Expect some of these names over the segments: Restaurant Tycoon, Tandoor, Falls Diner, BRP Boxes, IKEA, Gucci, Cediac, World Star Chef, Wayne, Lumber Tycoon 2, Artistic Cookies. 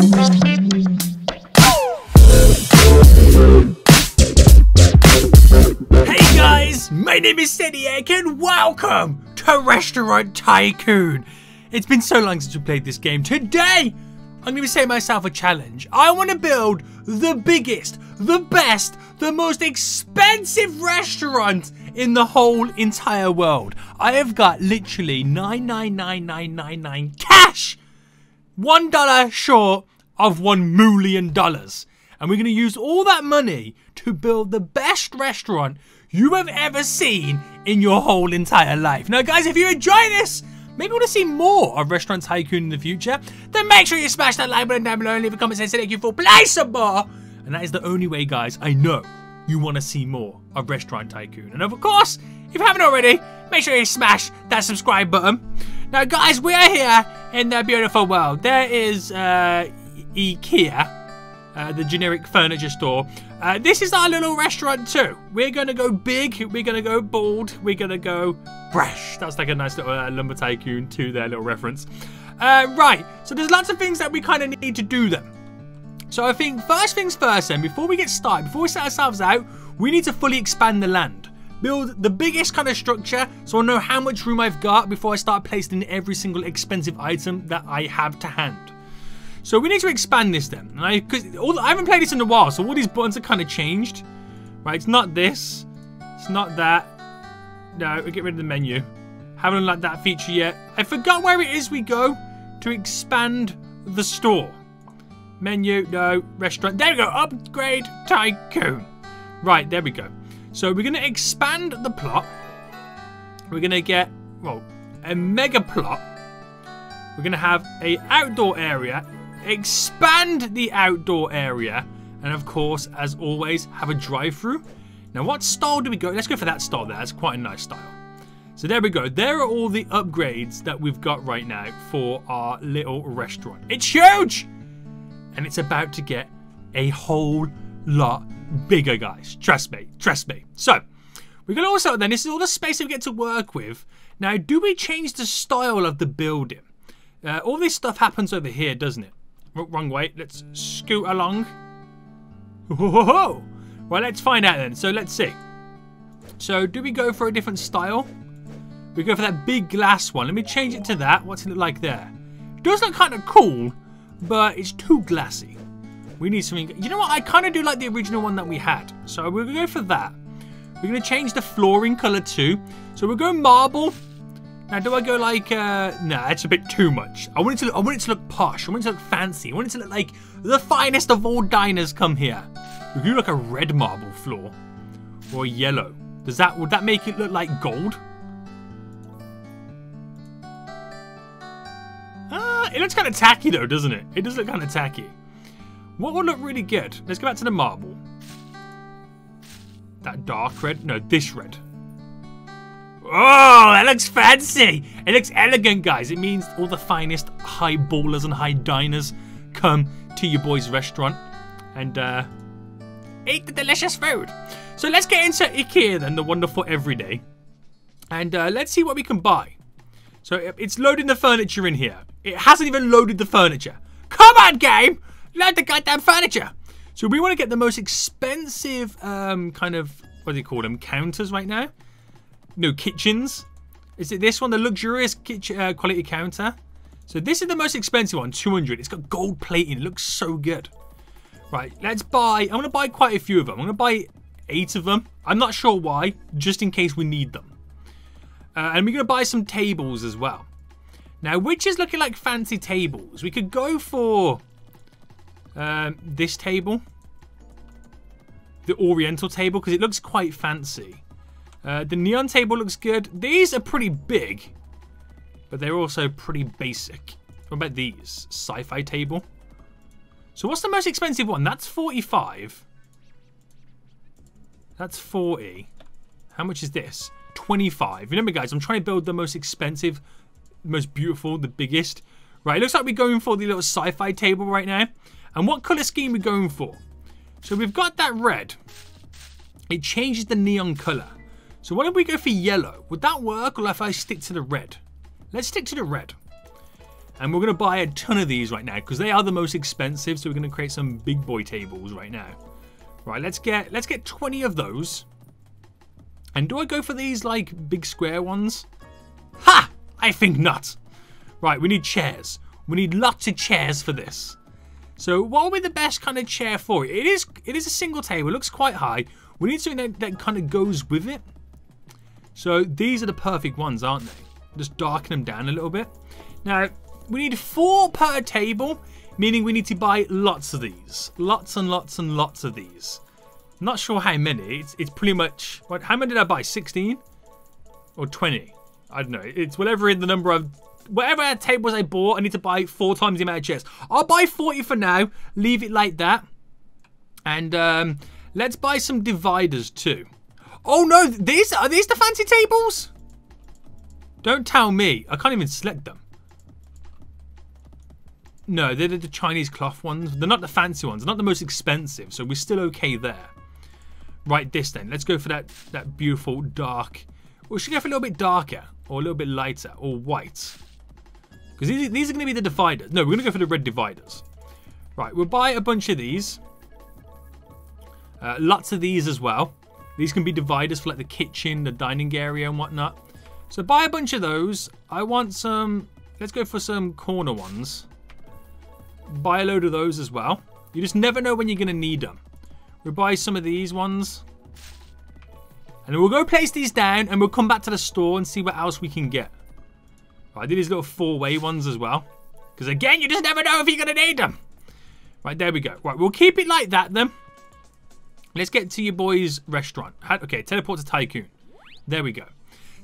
Hey guys, my name is Cediac and welcome to Restaurant Tycoon. It's been so long since we played this game. Today, I'm going to be setting myself a challenge. I want to build the biggest, the best, the most expensive restaurant in the whole entire world. I have got literally 99999 cash, $1 short of $1 million. And we're going to use all that money to build the best restaurant you have ever seen in your whole entire life. Now guys, if you enjoy this, maybe want to see more of Restaurant Tycoon in the future, then make sure you smash that like button down below and leave a comment saying thank you for play some more. And that is the only way, guys, I know you want to see more of Restaurant Tycoon. And of course, if you haven't already, make sure you smash that subscribe button. Now guys, we are here in the beautiful world. There is IKEA, the generic furniture store. This is our little restaurant too. We're going to go big, we're going to go bold, we're going to go fresh. That's like a nice little Lumber Tycoon 2 there, little reference. Right, so there's lots of things that we kind of need to do then. So I think first things first then, before we get started, before we set ourselves out, we need to fully expand the land. Build the biggest kind of structure so I know how much room I've got before I start placing every single expensive item that I have to hand. So we need to expand this then. And I haven't played this in a while, so all these buttons are kind of changed. Right, it's not this. It's not that. No, we'll get rid of the menu. Haven't unlocked that feature yet. I forgot where it is we go to expand the store. Menu, no, restaurant. There we go, Upgrade Tycoon. Right, there we go. So we're going to expand the plot. We're going to get, well, a mega plot. We're going to have an outdoor area. Expand the outdoor area. And of course, as always, have a drive-through. Now, what style do we go? Let's go for that style there. That's quite a nice style. So there we go. There are all the upgrades that we've got right now for our little restaurant. It's huge! And it's about to get a whole lot bigger, guys. Trust me. Trust me. So, we're going to also then, this is all the space that we get to work with. Now, do we change the style of the building? All this stuff happens over here, doesn't it? Wrong way. Let's scoot along. Whoa! Well, let's find out then. So, let's see. So, do we go for a different style? We go for that big glass one. Let me change it to that. What's it look like there? It does look kind of cool, but it's too glassy. We need something... You know what? I kind of do like the original one that we had. So we're going to go for that. We're going to change the flooring colour too. So we'll go marble. Now, do I go like... Nah, it's a bit too much. I want it to look posh. I want it to look fancy. I want it to look like the finest of all diners come here. We could do like a red marble floor. Or yellow. Does that... Would that make it look like gold? It looks kind of tacky though, doesn't it? It does look kind of tacky. What would look really good? Let's go back to the marble. That dark red? No, this red. Oh, that looks fancy. It looks elegant, guys. It means all the finest high ballers and high diners come to your boy's restaurant and eat the delicious food. So let's get into IKEA then, the wonderful everyday. And let's see what we can buy. So it's loading the furniture in here. It hasn't even loaded the furniture. Come on, game! Load the goddamn furniture! So we want to get the most expensive kind of, what do you call them? Counters right now? No, kitchens. Is it this one? The luxurious kitchen quality counter? So this is the most expensive one, 200. It's got gold plating. It looks so good. Right, let's buy. I'm going to buy quite a few of them. I'm going to buy 8 of them. I'm not sure why, just in case we need them. And we're going to buy some tables as well. Now, which is looking like fancy tables? We could go for this table. The oriental table, because it looks quite fancy. The neon table looks good. These are pretty big, but they're also pretty basic. What about these? Sci-fi table. So what's the most expensive one? That's 45. That's 40. How much is this? 25. Remember, guys, I'm trying to build the most expensive, most beautiful, the biggest. Right, it looks like we're going for the little sci-fi table right now. And what colour scheme we're going for? So we've got that red. It changes the neon colour. So why don't we go for yellow? Would that work, or if I stick to the red? Let's stick to the red. And we're gonna buy a ton of these right now because they are the most expensive, so we're gonna create some big boy tables right now. Right, let's get 20 of those. And do I go for these like big square ones? Ha! I think not. Right, we need chairs. We need lots of chairs for this. So what would be the best kind of chair for it? It is a single table, it looks quite high. We need something that kind of goes with it. So these are the perfect ones, aren't they? Just darken them down a little bit. Now, we need 4 per table, meaning we need to buy lots of these. Lots and lots and lots of these. I'm not sure how many. It's pretty much... What, how many did I buy? 16? Or 20? I don't know. It's whatever the number of... Whatever tables I bought, I need to buy 4 times the amount of chairs. I'll buy 40 for now. Leave it like that. And let's buy some dividers too. Oh no! Are these the fancy tables? Don't tell me. I can't even select them. No, they're the Chinese cloth ones. They're not the fancy ones. They're not the most expensive, so we're still okay there. Right, this then. Let's go for that beautiful dark. We should go for a little bit darker or a little bit lighter or white. Because these are going to be the dividers. No, we're going to go for the red dividers. Right, we'll buy a bunch of these. Lots of these as well. These can be dividers for like the kitchen, the dining area and whatnot. So buy a bunch of those. I want some... Let's go for some corner ones. Buy a load of those as well. You just never know when you're going to need them. We'll buy some of these ones. And we'll go place these down and we'll come back to the store and see what else we can get. Right, I did these little 4-way ones as well. Because again, you just never know if you're going to need them. Right, there we go. Right, we'll keep it like that then. Let's get to your boy's restaurant. Okay, teleport to Tycoon. There we go.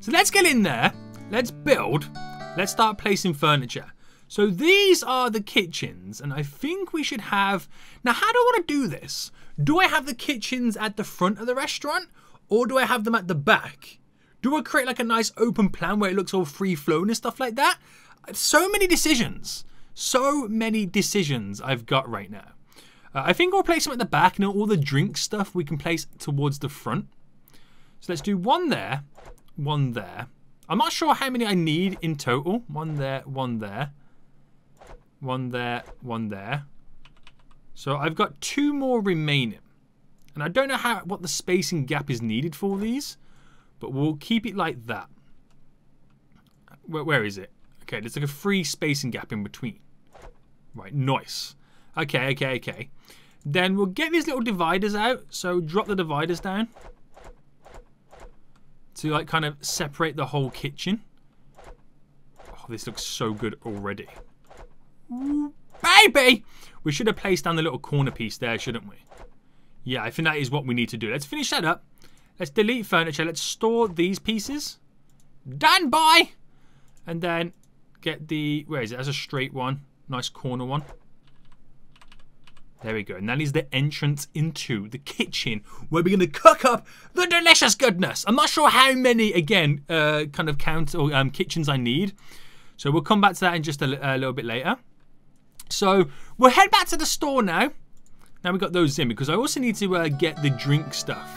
So let's get in there. Let's build. Let's start placing furniture. So these are the kitchens, and I think we should have... Now, how do I want to do this? Do I have the kitchens at the front of the restaurant, or do I have them at the back? Do I create like a nice open plan where it looks all free-flowing and stuff like that? So many decisions. So many decisions I've got right now. I think we'll place them at the back, and all the drink stuff we can place towards the front. So let's do one there, one there. I'm not sure how many I need in total. One there, one there. One there, one there. So I've got 2 more remaining. And I don't know what the spacing gap is needed for these, but we'll keep it like that. Where is it? Okay, there's like a free spacing gap in between. Right, nice. Okay, okay, okay. Then we'll get these little dividers out. So drop the dividers down to like kind of separate the whole kitchen. Oh, this looks so good already. Baby! We should have placed down the little corner piece there, shouldn't we? Yeah, I think that is what we need to do. Let's finish that up. Let's delete furniture. Let's store these pieces. Done by! And then get the... Where is it? That's a straight one. Nice corner one. There we go, and that is the entrance into the kitchen where we're going to cook up the delicious goodness. I'm not sure how many, again, kind of count or kitchens I need. So we'll come back to that in just a little bit later. So we'll head back to the store now. Now we've got those in because I also need to get the drink stuff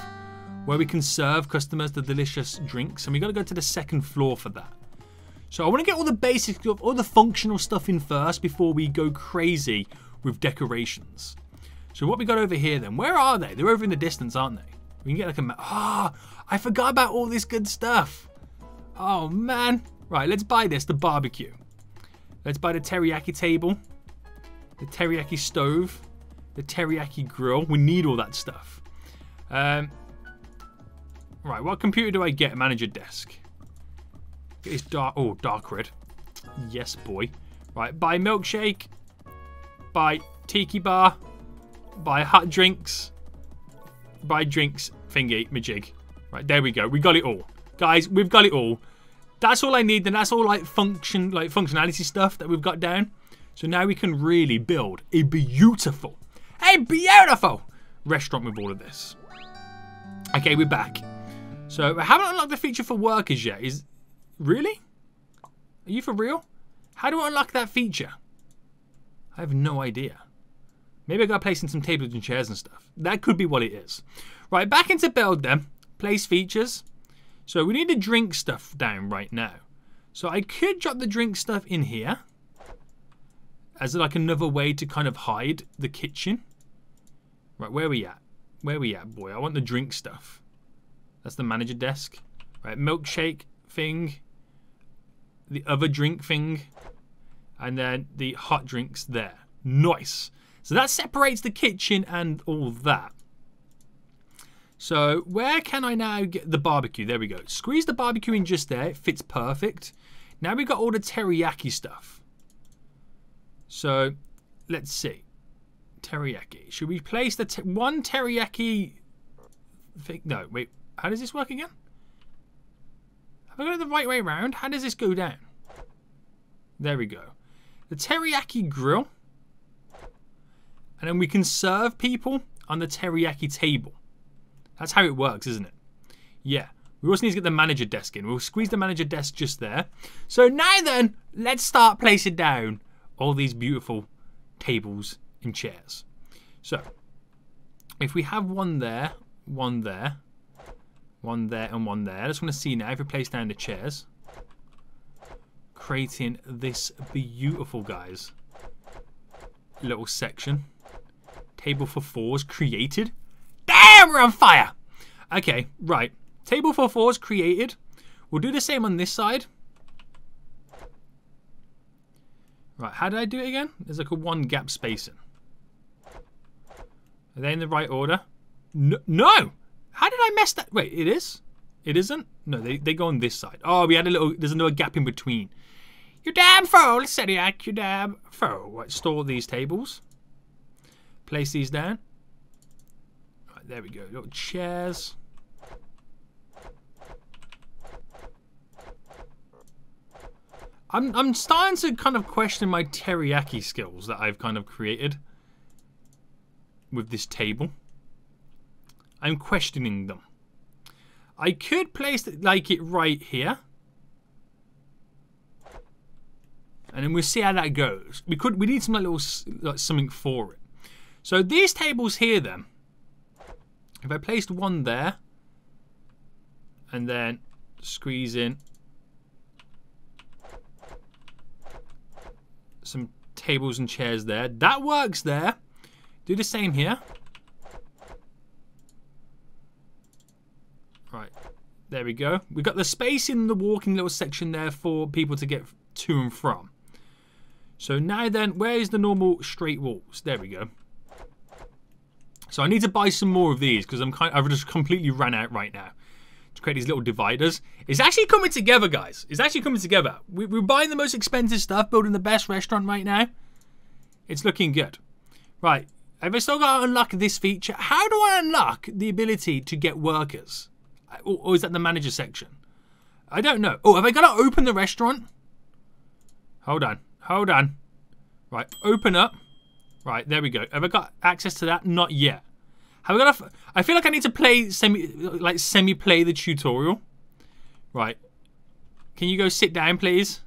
where we can serve customers the delicious drinks. And we've got to go to the second floor for that. So I want to get all the basic stuff, all the functional stuff in first before we go crazy with decorations. So what we got over here then, where are they? They're over in the distance, aren't they? We can get like a map. Ah, oh, I forgot about all this good stuff. Oh man. Right, let's buy this, the barbecue. Let's buy the teriyaki table, the teriyaki stove, the teriyaki grill. We need all that stuff. Right, what computer do I get? Manager desk. Get this dark, oh, dark red. Yes, boy. Right, buy milkshake. Buy tiki bar, buy hot drinks, buy drinks, thingy, majig. Right, there we go. We got it all. Guys, we've got it all. That's all I need, and that's all like functionality stuff that we've got down. So now we can really build a beautiful restaurant with all of this. Okay, we're back. So I haven't unlocked the feature for workers yet. Really? Are you for real? How do I unlock that feature? I have no idea. Maybe I got placed in some tables and chairs and stuff. That could be what it is. Right, back into build then. Place features. So we need the drink stuff down right now. So I could drop the drink stuff in here. as like another way to kind of hide the kitchen. Right, where are we at? Where are we at, boy? I want the drink stuff. That's the manager desk. Right, milkshake thing. The other drink thing. And then the hot drinks there. Nice. So that separates the kitchen and all that. So where can I now get the barbecue? There we go. Squeeze the barbecue in just there. It fits perfect. Now we've got all the teriyaki stuff. So let's see. Teriyaki. Should we place the one teriyaki thing? No, wait. How does this work again? Have I got it the right way around? How does this go down? There we go. The teriyaki grill. And then we can serve people on the teriyaki table. That's how it works, isn't it? Yeah. We also need to get the manager desk in. We'll squeeze the manager desk just there. So now then, let's start placing down all these beautiful tables and chairs. So, if we have one there, one there, one there, and one there. I just want to see now if we place down the chairs. Creating this beautiful, guys, little section. Table for fours created. Damn, we're on fire! Okay, right. Table for fours created. We'll do the same on this side. Right, how did I do it again? There's like a one gap spacing. Are they in the right order? No! No! How did I mess that? Wait, it is? It isn't? No, they go on this side. Oh, we had a little, there's another gap in between. You damn fool, Cediac, you damn fool. Right, store these tables. Place these down. Right, there we go. Little chairs. I'm starting to kind of question my teriyaki skills that I've kind of created with this table. I'm questioning them. I could place it like it right here. And then we'll see how that goes. We need some little like something for it. So these tables here then, if I placed one there and then squeeze in some tables and chairs there. That works there. Do the same here. Right. There we go. We've got the space in the walking little section there for people to get to and from. So now then, where's the normal straight walls? There we go. So I need to buy some more of these because I've just completely ran out right now. To create these little dividers. It's actually coming together, guys. It's actually coming together. We're buying the most expensive stuff, building the best restaurant right now. It's looking good. Right. Have I still got to unlock this feature? How do I unlock the ability to get workers? Or is that the manager section? I don't know. Oh, have I got to open the restaurant? Hold on. Hold on. Right. Open up. Right. There we go. Have I got access to that? Not yet. I feel like I need to play semi-play the tutorial. Right. Can you go sit down, please?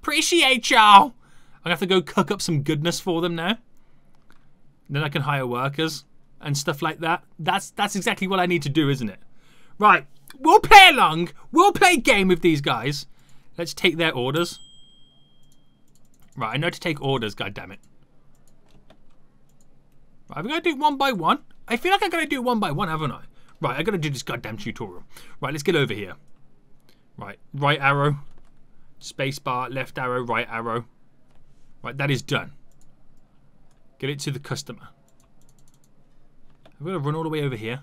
Appreciate y'all. I'm going to have to go cook up some goodness for them now. Then I can hire workers and stuff like that. That's exactly what I need to do, isn't it? Right. We'll play along. We'll play game with these guys. Let's take their orders. Right. I know to take orders, goddammit. Right. Have we got to do it one by one? I feel like I gotta do it one by one, haven't I? Right, I gotta do this goddamn tutorial. Right, let's get over here. Right, right arrow, space bar, left arrow, right arrow. Right, that is done. Get it to the customer. I'm gonna run all the way over here.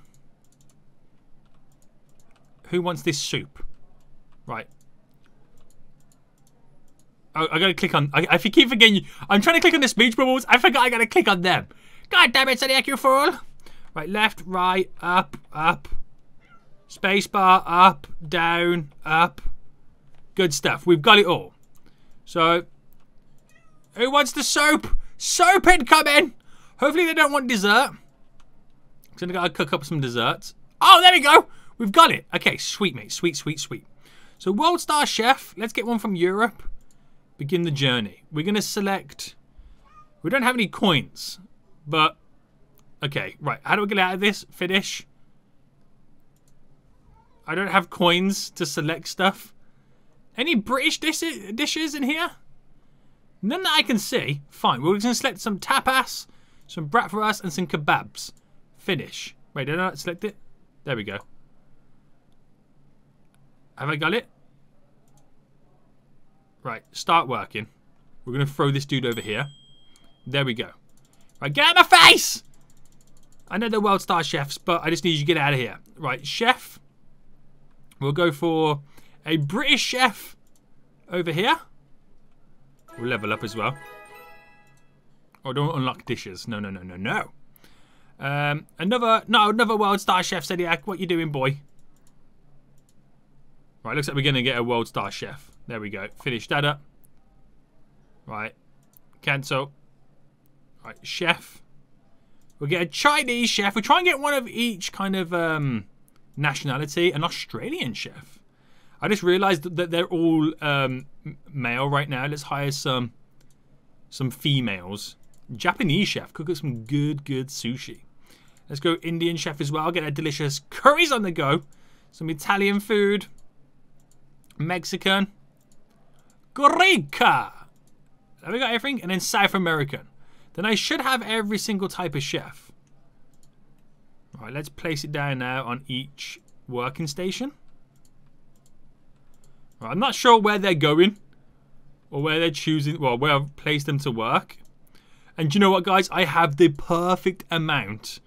Who wants this soup? Right. Oh, I gotta click on. I keep forgetting. I'm trying to click on the speech bubbles. I forgot I gotta click on them. God damn it, Cediac, you fool! Right, left, right, up, up. Spacebar, up, down, up. Good stuff. We've got it all. So, who wants the soap? Soap incoming! Hopefully they don't want dessert. Because then I've got to cook up some desserts. Oh, there we go! We've got it. Okay, sweet, mate. Sweet, sweet, sweet. So, World Star Chef. Let's get one from Europe. Begin the journey. We're going to select... We don't have any coins, but... Okay, right. How do I get out of this? Finish. I don't have coins to select stuff. Any British dishes in here? None that I can see. Fine, we're just going to select some tapas, some bratwurst, and some kebabs. Finish. Wait, did I select it? There we go. Have I got it? Right, start working. We're going to throw this dude over here. There we go. Right, get out of my face! I know they're World Star Chefs, but I just need you to get out of here. Right, chef. We'll go for a British chef over here. We'll level up as well. Oh, don't unlock dishes. No, no, no, no, no. Another World Star Chef, Cediac. What you doing, boy? Right, looks like we're going to get a World Star Chef. There we go. Finish that up. Right. Cancel. Right, chef. We'll get a Chinese chef. We'll try and get one of each kind of nationality. An Australian chef. I just realised that they're all male right now. Let's hire some females. Japanese chef. Cook up some good sushi. Let's go Indian chef as well. Get our delicious curries on the go. Some Italian food. Mexican. Greek. Have we got everything? And then South American. Then I should have every single type of chef. Alright, let's place it down now on each working station. Right, I'm not sure where they're going. Or where they're choosing. Well, where I've placed them to work. And do you know what, guys? I have the perfect amount,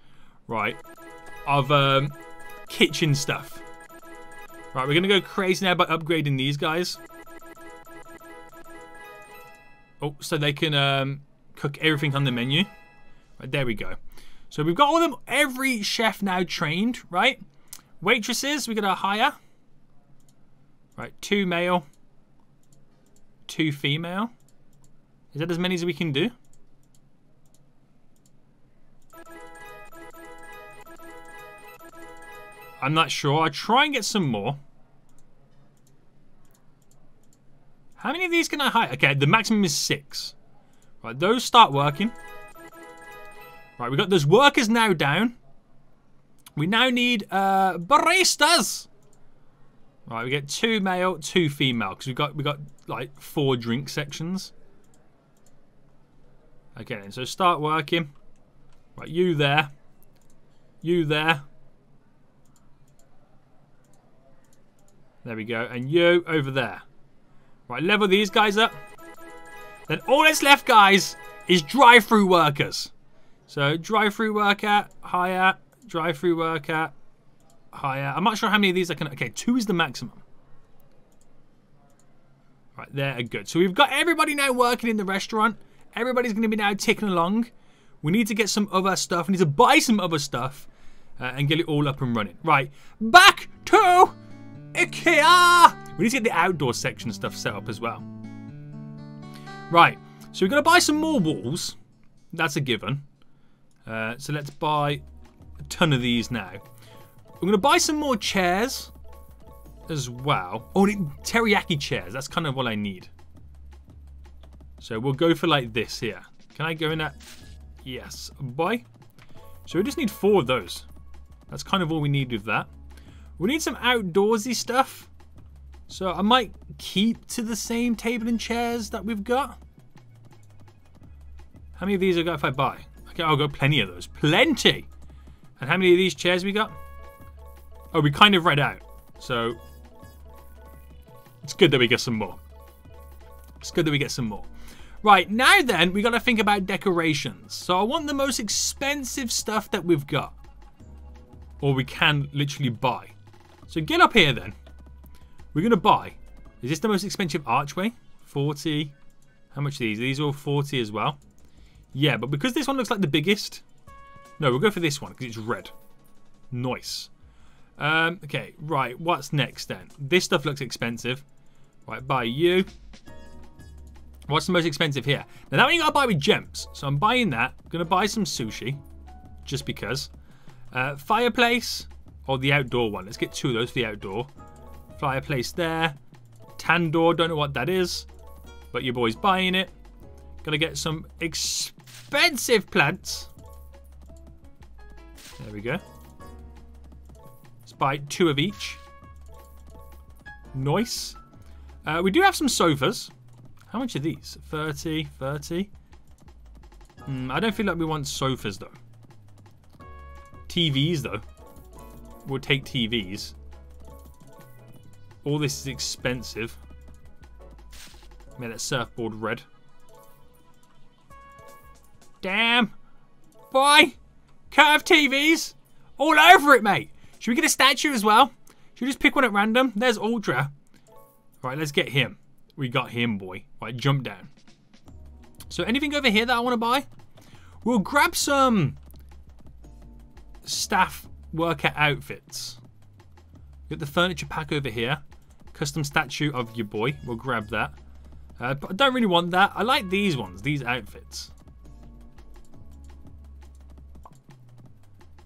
right, of kitchen stuff. Right, we're going to go crazy now by upgrading these guys. Oh, so they can cook everything on the menu. Right, there we go. So we've got all of them, every chef now trained, right? Waitresses, we're going to hire. Right, 2 male, 2 female. Is that as many as we can do? I'm not sure. I'll try and get some more. How many of these can I hire? Okay, the maximum is 6. Right, those start working. Right, we got those workers now down. We now need baristas. Right, we get 2 male, 2 female because we got like 4 drink sections. Okay, then, so start working. Right, you there. You there. There we go. And you over there. Right, level these guys up. Then all that's left, guys, is drive-through workers. So drive-through worker, hire, drive-through worker, hire. I'm not sure how many of these I can... Okay, 2 is the maximum. Right, they're good. So we've got everybody now working in the restaurant. Everybody's going to be now ticking along. We need to get some other stuff. We need to buy some other stuff and get it all up and running. Right, back to... IKEA! We need to get the outdoor section stuff set up as well. Right, so we're going to buy some more walls. That's a given. So let's buy a ton of these now. We're going to buy some more chairs as well. Oh, teriyaki chairs. That's kind of what I need. So we'll go for like this here. Can I go in that? Yes. Buy. So we just need 4 of those. That's kind of all we need with that. We need some outdoorsy stuff. So I might keep to the same table and chairs that we've got. How many of these I got if I buy? Okay, I'll go plenty of those. Plenty! And how many of these chairs we got? Oh, we kind of read out. So it's good that we get some more. It's good that we get some more. Right, now then, we got to think about decorations. So I want the most expensive stuff that we've got. Or we can literally buy. So get up here then. We're going to buy. Is this the most expensive archway? 40. How much are these? These are all 40 as well. Yeah, but because this one looks like the biggest. No, we'll go for this one because it's red. Nice. Okay, right. What's next then? This stuff looks expensive. Right, buy you. What's the most expensive here? Now that one you got to buy with gems. So I'm buying that. I'm going to buy some sushi. Just because. Fireplace. Or the outdoor one. Let's get 2 of those for the outdoor. Fireplace there. Tandoor. Don't know what that is. But your boy's buying it. Gonna get some expensive plants. There we go. Let's buy 2 of each. Nice. We do have some sofas. How much are these? 30, 30. I don't feel like we want sofas, though. TVs, though. We'll take TVs. All this is expensive. Make that surfboard red. Damn. Boy. Curved TVs. All over it, mate. Should we get a statue as well? Should we just pick one at random? There's Ultra. Right, let's get him. We got him, boy. Right, jump down. So anything over here that I want to buy? We'll grab some staff worker outfits. Get the furniture pack over here. Custom statue of your boy. We'll grab that. But I don't really want that. I like these ones, these outfits.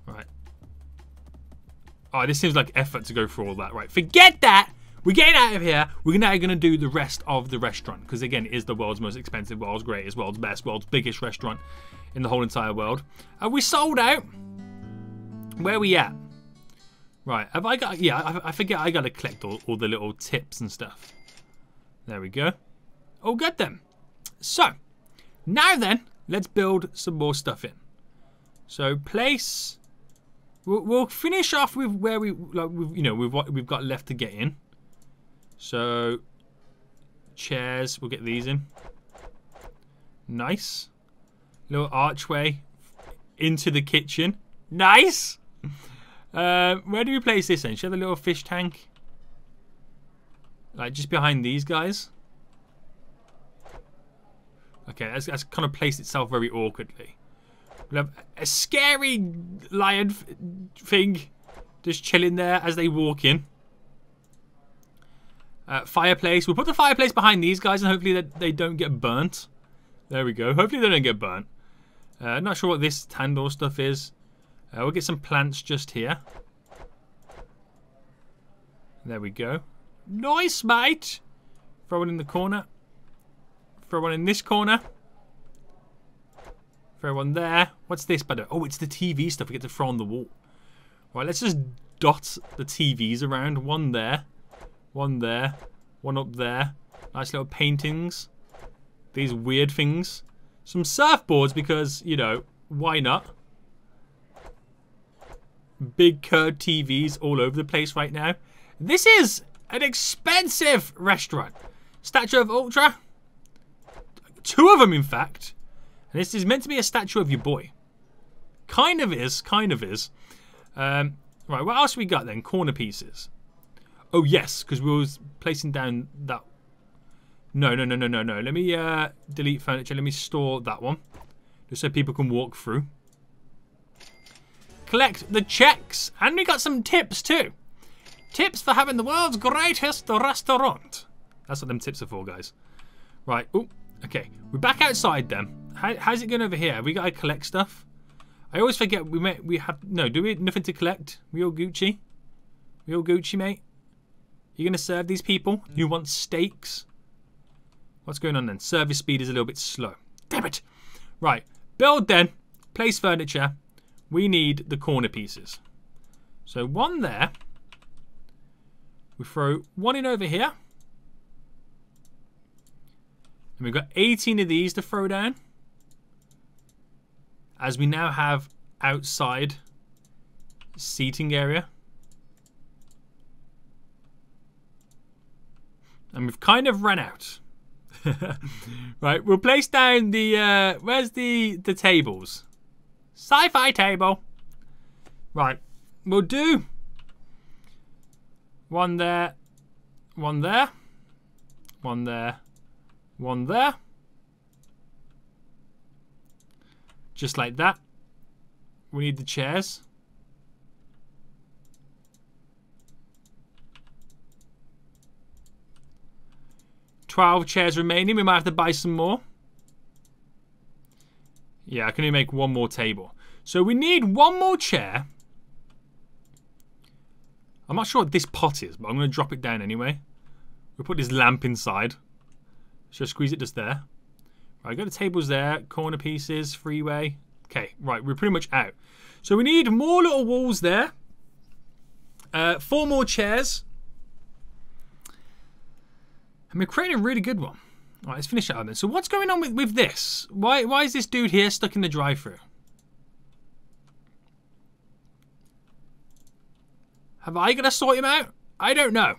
Right. Oh, this seems like effort to go through all that. Right, forget that. We're getting out of here. We're now going to do the rest of the restaurant. Because, again, it is the world's most expensive, world's greatest, world's best, world's biggest restaurant in the whole entire world. Are we sold out? Where are we at? Right. Have I got... Yeah, I forget I got to collect all the little tips and stuff. There we go. All good then. So, now then, let's build some more stuff in. So, place... We'll finish off with where we... like, you know, with what we've got left to get in. So, chairs, we'll get these in. Nice. Little archway into the kitchen. Nice. Where do we place this in? Should we have a little fish tank? Like, just behind these guys. Okay, that's kind of placed itself very awkwardly. We'll have a scary lion thing just chilling there as they walk in. Fireplace. We'll put the fireplace behind these guys and hopefully that they don't get burnt. There we go. Hopefully they don't get burnt. Not sure what this handle stuff is. We'll get some plants just here. There we go. Nice, mate. Throw one in the corner. Throw one in this corner. Throw one there. What's this, buddy? Oh, it's the TV stuff we get to throw on the wall. Right, let's just dot the TVs around. One there. One there. One up there. Nice little paintings. These weird things. Some surfboards because, you know, why not? Big curved TVs all over the place right now. This is an expensive restaurant. Statue of Ultra. Two of them, in fact. And this is meant to be a statue of your boy. Kind of is. Kind of is. Right, what else we got then? Corner pieces. Oh, yes, because we were placing down that... No. Let me delete furniture. Let me store that one. Just so people can walk through. Collect the checks. And we got some tips, too. Tips for having the world's greatest restaurant. That's what them tips are for, guys. Right. Oh, okay. We're back outside, then. How's it going over here? Have we got to collect stuff? I always forget we have... No, do we have nothing to collect? We all Gucci? We all Gucci, mate? You're going to serve these people? You want steaks? What's going on then? Service speed is a little bit slow. Damn it! Right. Build then. Place furniture. We need the corner pieces. So one there. We throw one in over here. And we've got 18 of these to throw down. As we now have outside seating area. And we've kind of run out. Right, we'll place down the... where's the tables? Sci-fi table. Right, we'll do... One there. One there. One there. One there. Just like that. We need the chairs. Twelve chairs remaining. We might have to buy some more. Yeah, I can only make one more table. So we need one more chair. I'm not sure what this pot is, but I'm going to drop it down anyway. We'll put this lamp inside. Should I squeeze it just there? Right, got the tables there. Corner pieces. Freeway. Okay, right. We're pretty much out. So we need more little walls there. 4 more chairs. And we're creating a really good one. All right, let's finish that up then. So what's going on with this? Why is this dude here stuck in the drive-thru? Have I got to sort him out? I don't know.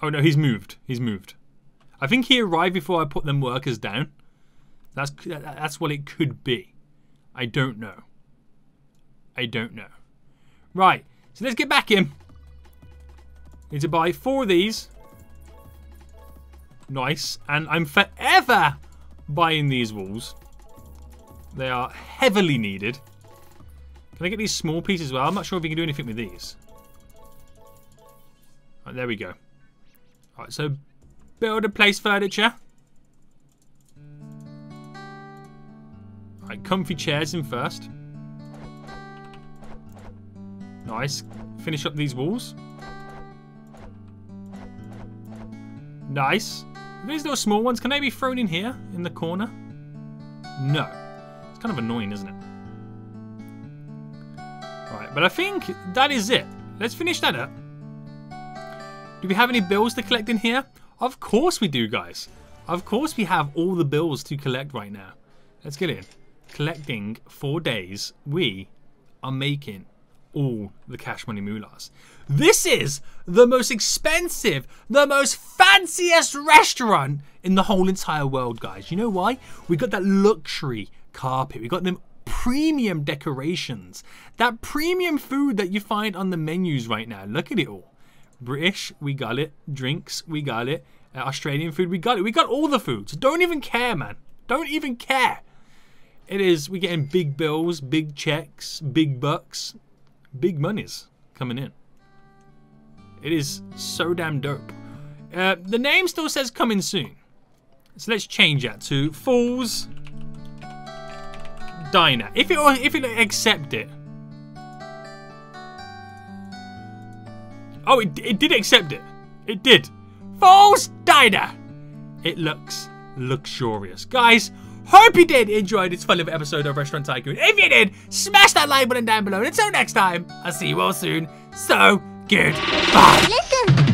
Oh no, he's moved. He's moved. I think he arrived before I put them workers down. That's what it could be. I don't know. I don't know. Right, so let's get back in. Need to buy 4 of these. Nice, and I'm forever buying these walls. They are heavily needed. Can I get these small pieces as well? I'm not sure if we can do anything with these. Right, there we go. All right, so build a place furniture. All right, comfy chairs in first. Nice, finish up these walls. Nice. These little small ones, can they be thrown in here, in the corner? No. It's kind of annoying, isn't it? Alright, but I think that is it. Let's finish that up. Do we have any bills to collect in here? Of course we do, guys. Of course we have all the bills to collect right now. Let's get in. Collecting 4 days, we are making all the cash money moolahs. This is the most expensive, the most fanciest restaurant in the whole entire world, guys. You know why? We got that luxury carpet. We got them premium decorations. That premium food that you find on the menus right now. Look at it all. British, we got it. Drinks, we got it. Australian food, we got it. We got all the foods. Don't even care, man. Don't even care. It is, we're getting big bills, big checks, big bucks. Big money's coming in. It is so damn dope. The name still says coming soon. So let's change that to Falls Diner. If it accept it. Oh, it did accept it. It did. Falls Diner. It looks luxurious. Guys, hope you did enjoy this fun little episode of Restaurant Tycoon. If you did, smash that like button down below. And until next time, I'll see you all soon. So, goodbye. Listen.